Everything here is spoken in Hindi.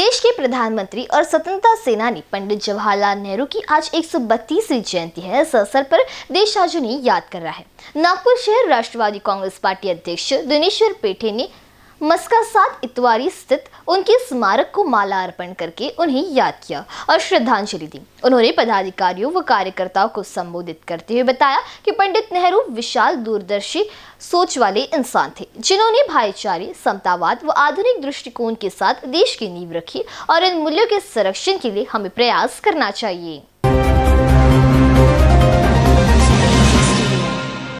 देश के प्रधानमंत्री और स्वतंत्रता सेनानी पंडित जवाहरलाल नेहरू की आज 132वीं जयंती है। इस अवसर पर देश आज उन्हें याद कर रहा है। नागपुर शहर राष्ट्रवादी कांग्रेस पार्टी अध्यक्ष दिनेश्वर पेठे ने मस्का 7 इतवारी स्थित उनके स्मारक को माला अर्पण करके उन्हें याद किया और श्रद्धांजलि दी। उन्होंने पदाधिकारियों व कार्यकर्ताओं को संबोधित करते हुए बताया कि पंडित नेहरू विशाल दूरदर्शी सोच वाले इंसान थे, जिन्होंने भाईचारे, समतावाद व आधुनिक दृष्टिकोण के साथ देश की नींव रखी और इन मूल्यों के संरक्षण के लिए हमें प्रयास करना चाहिए।